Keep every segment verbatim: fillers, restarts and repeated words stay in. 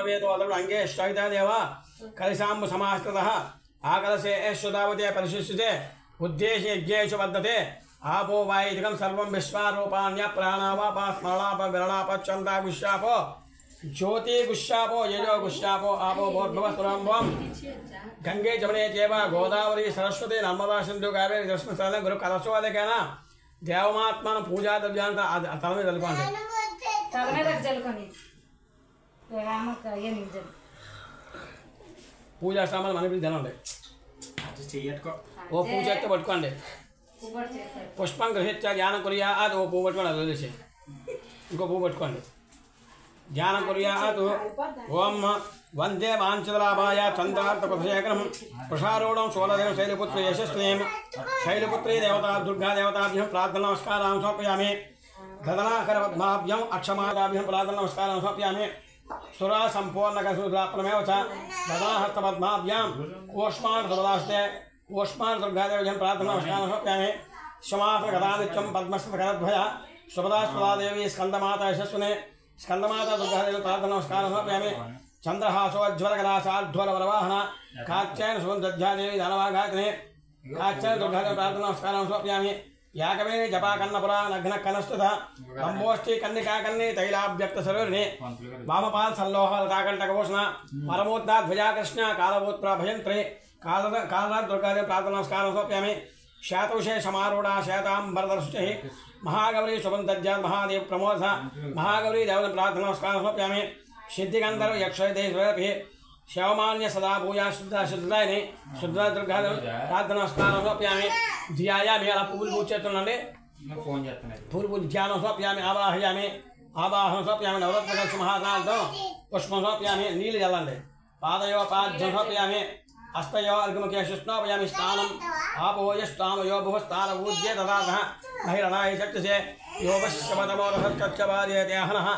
अंगे श्रवितादेव कलिशाम्बु समाश्रितः आकलसे श्रुतावते परिशिष्यते उद्देश्य यज्ञेषु वर्धते आपो वायिदिकं सर्वं विश्वारूपाण्य प्राणावापा स्मरणाप विरणाप चन्दागुश्शापो ज्योतिगुश्शापो यजोगुश्शापो आपो भोर्भुवस्तुराम्भं गंगे जमुने चैव गोदावरी सरस्वती नर्मदा सिन्धु कावेरी जलस्मिन् गुरु कलशोऽधिकेन देवमात्मानं पूजाद्रव्यान् तलमे जल्पन्ति तलमे जल्पन्ति पूजा सामान मन भी धन ओ पूजा तो पड़को पुष्प गृहित ध्यान कुरिया ओ पू पड़को इंको पू पड़को ध्यान कुरिया ओम वंदे वांछलाभाय चंद्रार्थशेखरम प्रसारूढ़ सोलदेव शैलपुत्र यशस्वी शैलपुत्री देवता दुर्गा देवताभ्य प्रार्थना नमस्कार समर्पयामि ददनाकर पद्माभ्यं अक्षमादाभ्यं प्रार्थना नमस्कार समर्पयामि सुरा संपूर्ण सूत्रापनमेव च ददाहस्तपद्माभ्यां ओष्मार्धबलास्ते ओष्मार्धदुर्गादेव्यां प्रार्थना नमस्कार समर्पयामि समासगदादित्यं पद्मस्तकरद्वया सुभदास्पदादेवी स्कन्दमाता यशस्विने स्कन्दमाता दुर्गादेवी प्रार्थना नमस्कार समर्पयामि चन्द्रहासोज्ज्वलकलाशार्ध्वलवरवाहना कात्यायन सुगन्धध्यादेवी दानवाघाग्ने कात्यायन दुर्गादेवी प्रार्थना नमस्कार समर्पयामि याकवेणी जपाकन्नपुरा नग्नकनस्तुता अम्बोष्ठी कन्निकाकन्नी तैलाभ्यक्तसरोरिणी वामपाद सल्लोहलताकण्टकभूषणा परमोद्धा ध्वजाकृष्ण कालभूत्रा भयन्त्री कालरात् दुर्गादेव प्रार्थनास्कारं समर्पयामि शतविषे समारूढ़ा शतांबरदर्शुचिः महागौरी सुबन्धज्जात् महादेव प्रमोदः महागौरी देवं प्रार्थनास्कारं समर्पयामि सिद्धिगन्धर्व यक्षयदेशवरपि श्यामान्य सदा पूजा शुद्धा शुद्धायिनी शुद्धा दुर्गा प्रार्थनास्कारं समर्पयामि ध्यायामि अला पूल पूजेतुन्नंडि फोन चेस्तुन्नानु पूल पूज ध्यानं समर्पयामि आवाहयामि आवाहनं समर्पयामि नवरत्नकल्प महादानतो पुष्पं समर्पयामि नीलजलंडि पादयो पाद्यं समर्पयामि हस्तयो अर्घ्यमुखेषुष्णापयामि स्नानम् आपोयस्तामयो भुवस्तार ऊर्जे ददातः महिरणाय शक्तिसे योवश्यमतमोरसत्कच्चवार्यतेहनः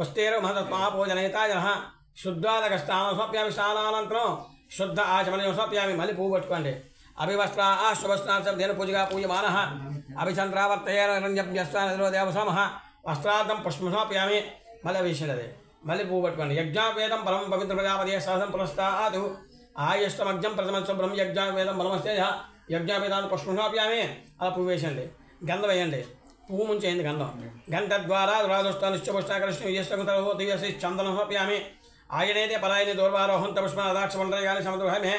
वस्तेरो महतत्मापोजनयतायः शुद्धादकस्नानं समर्पयामि स्नानानन्तरं शुद्ध आचमने समर्पयामि मल्लिपूं पट्टुकोंडि अभिवस्त्र आश्वस्नार्थं धेनुपूजिका पूज्यमानः अभिचन्द्रावर्तयेरण्यभ्यस्तानरोदेवसामः वस्त्रार्थं पुष्पं समर्पयामि मलविशलदे मल्लिपूं पट्टुकोंडि यज्ञावेदं परमं पवित्रप्रजापदे सहसं पुरस्तात् आयष्टमज्ञं प्रथमं शुभ्रं यज्ञावेदं परमस्तेजः यज्ञावेदान् पुष्पं समर्पयामि अपूवेशन्दे गन्धवयन्दे पुष्पं मुञ्चयन्दे गन्धं गन्धद्वारा दुरादुष्टानिश्चपुष्टाकर्षणं यस्तकतरो दिवसे चन्दनं समर्पयामि आयने परायने दौर्वारोहंत पुष्पाक्ष मंडल समुद्र में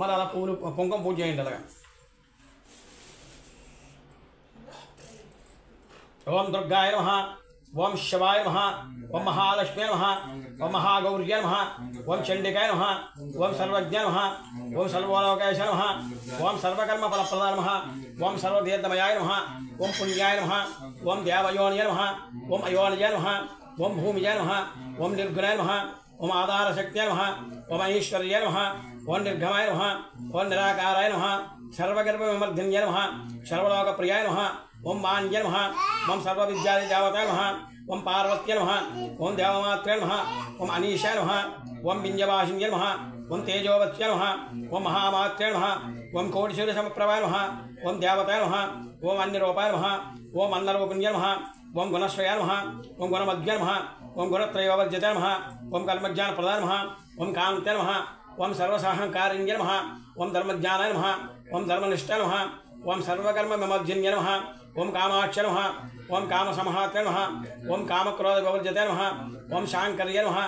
मल अला पूल पुंक पूजे अलग ओम दुर्गाय नमः ओम शिवाय नमः ओम महालक्ष्मी नमः ओम महागौर्य नमः ओम चंडिकाय नमः ओम सर्वज्ञ नमः ओम सर्वलोकेश नमः ओम सर्वकर्म फलप्रदाय नमः ओम सर्वदेवमयाय नमः ओम पुण्याय नमः ओम देवयोनिय नमः ओम अयोनिय नमः ओम भूमिजय नमः ओम निर्गुणाय नमः ओम आधार शक्त्याय नमः ओम ईश्वर्याय नमः ओम निर्गमाय नमः ओम निराकाराय नमः सर्वगर्भविमर्दिन्याय नमः सर्वलोकप्रियाय नमः ओम मान्याय नमः ओम सर्वविद्यादिदेवताय नमः ओम पार्वत्याय नमः ओम देवमात्राय नमः ओम अनीशाय नमः ओम विंजवासिन्याय नमः ओम तेजोवत्याय नमः ओम महामात्राय नमः ओम कोटिसूर्यसमप्रभाय नमः ओम देवताय नमः ओम अन्यरूपाय नमः ओम अन्नरूपिण्याय नमः ओम गुणश्रयाय नमः ओम गुणमद्याय नमः ओम गुणत्रयवर्जिते नमः ओम कर्मज्ञान प्रदाय नमः ओम कामते नमः ओम सर्वसाहंकारिण्ये नमः ओम धर्मज्ञानाय नमः ओम धर्मनिष्ठाय नमः ओम सर्वकर्म विमर्जिन्ये नमः ओम कामाक्षय नमः ओम कामसमाहते नमः ओम कामक्रोधविवर्जिते नमः ओम शांकर्ये नमः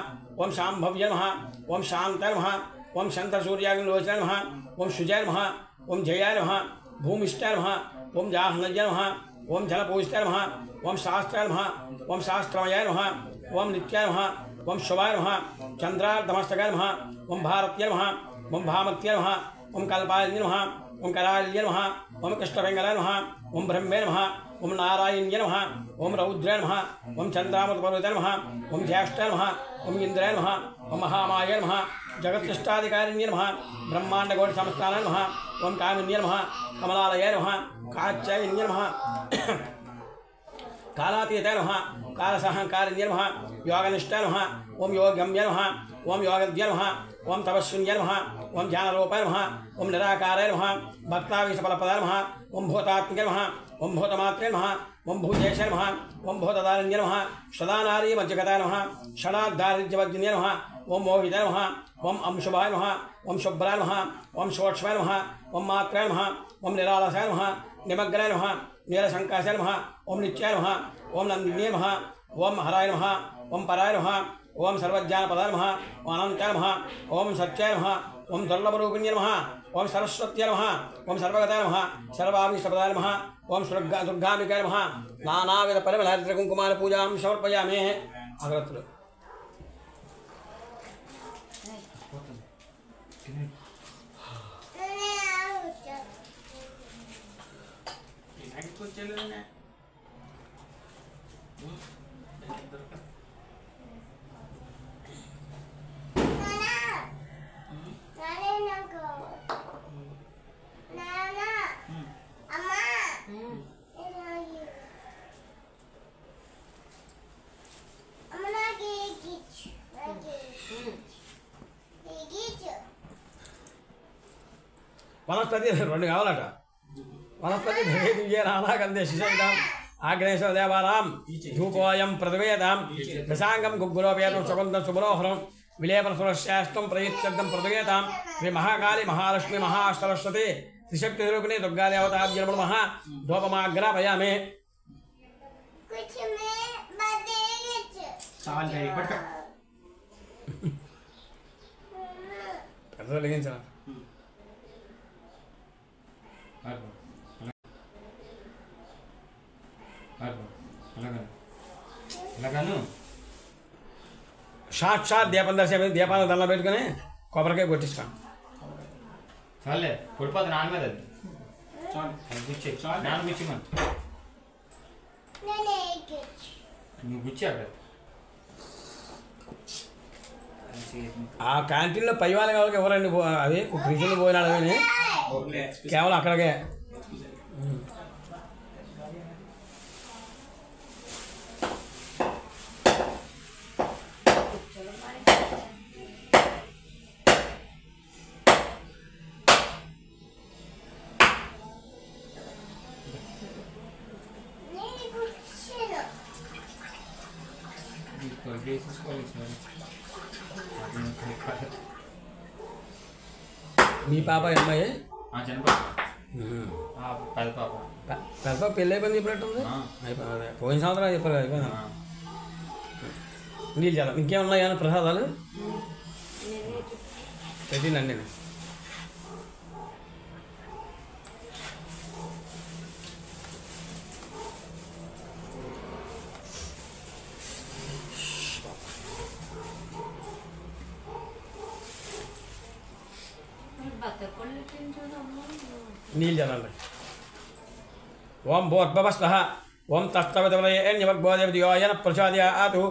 ओम शांभव्ये नमः ओम शांताय नमः ओम शांतसूर्याग्निलोचनाय नमः ओम सुजाय नमः ओम जयाय नमः भूमिष्ठाय नमः ओम जाह्नव्ये नमः ओम जलपूजिताय नमः ओम शास्त्राय नमः ओम शास्त्रमयाय नमः ओम नित्याय नमः ओम शुभाय नमः चंद्रार्धमस्तकाय नमः ओम भारत्याय नमः ओम भामत्याय नमः ओम कल्पायन्ये नमः ओम करालये नमः ओम कृष्णवेंगलाय नमः ओम ब्रह्मे नमः ओम नारायण्ये नमः ओम रौद्राय नमः ओम चंद्रामृतपर्वताय नमः ओम ज्येष्ठाय नमः ओम इंद्राय नमः ओम महामायाय नमः जगत्सृष्टाधिकारिण्ये नमः ब्रह्माण्डकोटिसंस्थानाय नमः ओम कामिन्ये नमः कमलालयाय नमः कात्यायन्ये नमः कालातीताय नमः कालसहंकारिण्ये नमः योगनिष्ठाय नमः ओम योगगम्ये नमः ओम योगद्वये नमः ओम तपस्विन्ये नमः ओम ज्ञानरूपाय नमः ओम निराकाराय नमः भक्तावेशफलप्रदाय नमः ओम भूतात्मके नमः ओम भूतमात्रे नमः ओं बहुजयशय नमः ओं बहुदातारंजय नमः शलानारी मज्जगताय नमः शलादारिज्यवज्जन्य नमः ओं मोहिताय नमः ओं अम्शुभाय नमः ओं शुभ्राय नमः ओं शोष्माय नमः ओं मात्राय नमः ओं निरालसाय नमः निमग्नाय नमः निरशंकाशाय नमः ओं नित्याय नमः ओं नंदिन्ये नमः ओं हराय नमः ओं पराय नमः ओं सर्वज्ञानपदाय नमः ओं अनंताय नमः ओं सत्याय नमः ओं दुर्लभरूपिण्य नमः ओं सरस्वत्यै नमः ओं सर्वगताय नमः सर्वाभीष्टप्रदाय नमः ओं दुर्गा दुर्गाम्बिकाय नमः नानाविध परिमलहरिद्रकुंकुमाल पूजां समर्पयामि अग्रत्र वनस्पति रूम कावल वनस्पति राधा आग्नेशो देवानां धूपोऽयं प्रदवेदां दशांगं गुग्गुलोपेतं सुगन्धं सुमनोहरं विलेपन सुरस्याष्टं प्रयच्छब्दं प्रदवेदां श्री महाकाली महालक्ष्मी महासरस्वती त्रिशक्ति रूपिणी दुर्गा देवताभ्यै नमः धूपमाग्रापयामि आठ बार, आठ बार, लगाना, लगाना। सात सात दिया पंद्रह से दिया पाँच दाना बैठ गए कॉपर के गोटिस का। साले फुटपाथ नान में दे। चल गुच्छे, नान गुच्छे मत। नहीं नहीं गुच्छे। गुच्छे आ गया। आ कैंटीन लो परिवार का वाले के हो रहे हैं अभी कुकरीज़ लो बोला लगे नहीं। क्या वाला कर गया मी पापा अम्मा है आजन पापा हां पल पापा पल पापा पहले बनी प्लेटम हां आई पापा कोई सावरा ये पर हां नील जाला इनके उन्ना याना प्रसादालु तेजी नन्ने नील जनल ओम भूर्भुवस्वः ओम तत्सवितुर्वरेण्य एण्यवद्भुवदेवद्योयन प्रचोदया आतु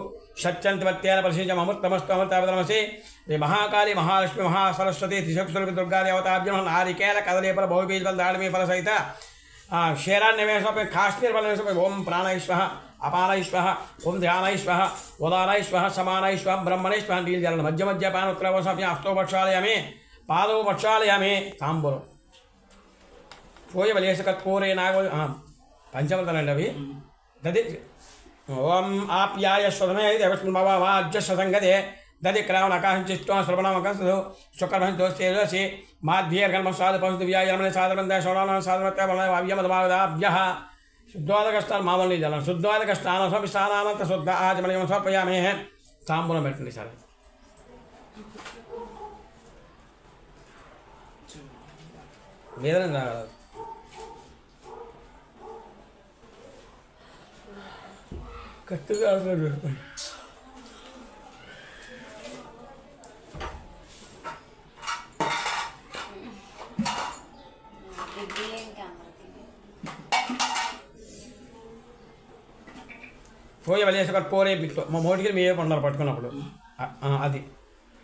षट्चन्द्रवत्येन परिषिञ्च अमृतमस्तु अमृतावतमसि श्री महाकाली महालक्ष्मी महासरस्वती त्रिशक्ति दुर्गा देवताभ्यां नमः नारिकेल कदलीफल बहुबीजफल दाळमीफल सहित क्षेरान्यवेषु काष्ठीर्वलनेषु ओम प्राणैश्वः अपानैश्वः ओम ध्यानैश्वः उदानैश्वः समानैश्वः ब्रह्मणैश्वः नील जनल मध्य मध्य पानोत्तरवसाभ्यां हस्तो प्रक्षालयामि पादौ प्रक्षालयामि ताम्बूलम् कोई बलिये से कत्पूरे नागो हाँ पंचमल तलन अभी दधि ओम आप याय स्वधमे देवस्मवा वाज्य ससंगते दधि क्रावन आकाश चित्तों सर्वनाम आकाश दो शुक्रभंज दोस्ते दोषे माध्येर कर्म साध पंच दिव्याय हमने साधन दे शोरान साधन त्या बनाए वाव्य मधुमाव दाब यह शुद्धवाद कस्तान मावल नहीं जाना शुद्धवाद कस्तान सब सारा आनंद शुद्ध आज मने हम सब पया में है तांबुल में बैठने सारे वेदन ना कत्तू का आसमान देखो। फोये वाले सकल पोरे बिट्टो मोहट के मेरे पंडर पट को ना पड़ो। हाँ आदि।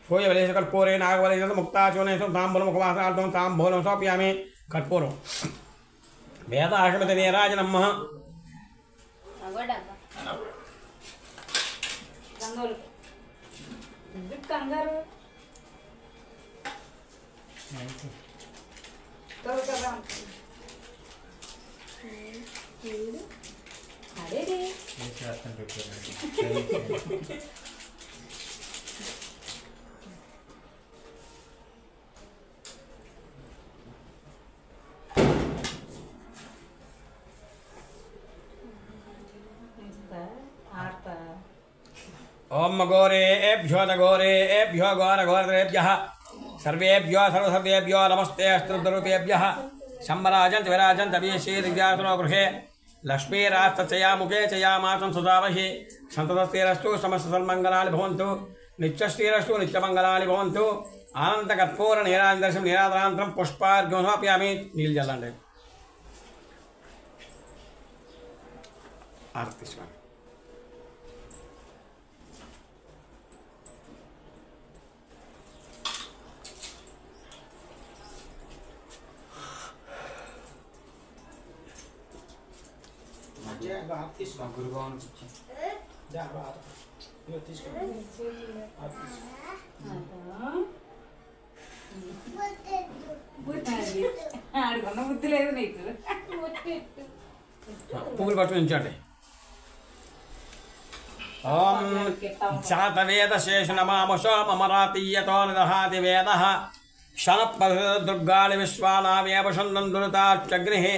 फोये वाले सकल पोरे नाग वाले जैसे मुक्ता चोने सब ताम बोलो मुखवास आलतों ताम बोलो सब यामे कट पोरो। बेहतर आश्रम में तेरे राज नम्मा। कंगारू, बिट कंगारू, तो क्या बात? ॐ गोरे एभ्यो नगोरे एभ्यो गोरघोरेभ्यः सर्वेभ्यो सर्वसर्वेभ्यो नमस्ते अष्टरुद्ररूपेभ्यः शम्बराजन्त विराजन्त वीशीर्व्यासनो गृहे लक्ष्मीरास्तया मुखे चयामासं सुधावहि सन्ततस्तेरस्तु समस्तसन्मङ्गलानि भवन्तु नित्यस्तेरस्तु नित्यमङ्गलानि भवन्तु आनन्दकर्पूरनिराजन्दर्शं निरादरान्तरं पुष्पार्घ्यं समर्पयामि नीलजलम् आरति स्वामी పువ్వులు పట్టుకుంటే ఓం జాతవేద శేషనమామశో మమరాతీయతో నిదహాతి వేద శనపదుర్గాళి విశ్వానావేవసందం దురుతాగ్ని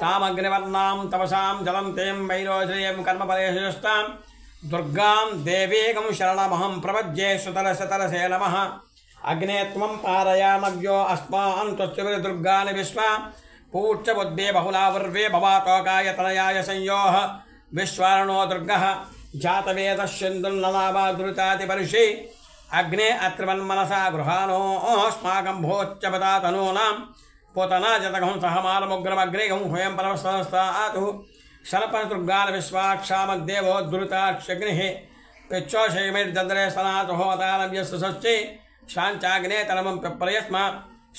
तामग्निवर्णां तपसां जलं तें वैरोजयं कर्मफलेषुष्टां दुर्गां देवीकं शरणमहं प्रपद्ये सुतलसतलसे नमः अग्ने त्वं पारयामव्यो अस्मान् त्वच्चविर दुर्गाणि विश्वा पूज्यबुद्धे बहुलावर्वे भवातोकाय तनयाय संयोः विश्वारणो दुर्गः जातवेदः सिन्धुर्नलावा दुरितातिपरिषि अग्ने अत्रवन्मनसा गृहाणो अस्माकं भोच्चपदा तनूनां पोतना जतघं सहमानमुग्रमग्रेघं हुयं परमसंस्थातु शरपदुर्गान् विश्वाक्षामद्देवो दुरिताक्षग्निः पिच्छोषयमिर्दद्रे सनातु होतानव्यसुसश्चे शाञ्चाग्ने तलमं प्रयस्मा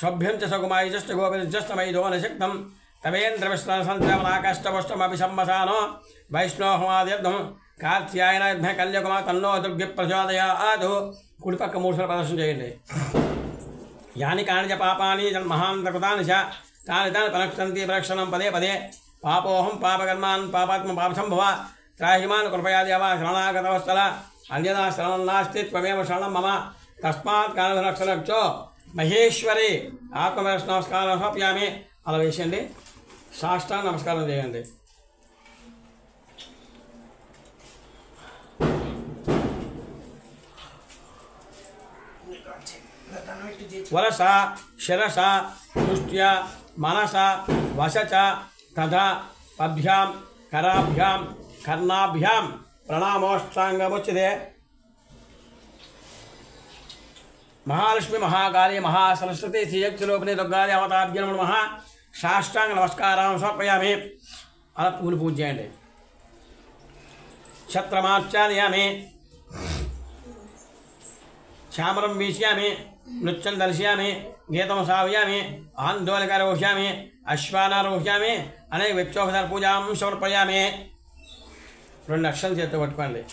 सभ्यं च सकुमायिजश्च गोविर्जस्तमयिदो निषिक्तं तवेन्द्रविश्वसञ्चमनाकाष्टपुष्टमपि सम्मसानो वैष्णोहमाद्यद्धं कार्त्यायनाभ्यः कल्यकुमार तन्नो दुर्गप्रचोदयातु कुडिपक्कमूर्धनप्रदर्शनं चेयण्डि यानि कानिच पापानि जन्महान्तकृतानि च तानि तानि प्रनक्षन्ति प्रक्षणं पदे पदे पापोऽहं पापकर्मान् पापात्म पापसम्भव त्राहि मां कृपया देव शरणागतवत्सल अन्यदा शरणं नास्ति त्वमेव शरणं मम तस्मात् कारणरक्षणक्षो महेश्वरी आत्मवैष्णवस्कारं समर्पयामि अला वेशेयंडि साष्टांग नमस्कारं चेयंडि वरस शिरस दृष्ट्या मनस वशच तथा पद्भ्यां कराभ्यां कर्णाभ्यां प्रणामोष्टाङ्गमुच्यते महालक्ष्मी महाकाली महासरस्वती श्रीयक्षरूपिणी दुर्गादि अवताभ्यो नमः साष्टांग नमस्कारान् समर्पयामि अला पूजनं पूजयन्ते छत्रमाचार्यामि श्यामरं वीश्यामि नृत्यं दर्शयामि गीतं श्रावयामि आन्दोलनकरोष्यामि अश्वानारोष्यामि अनेक विक्षोभपूजां समर्पयामि రెండు లక్షలు చేత పట్టుకోండి.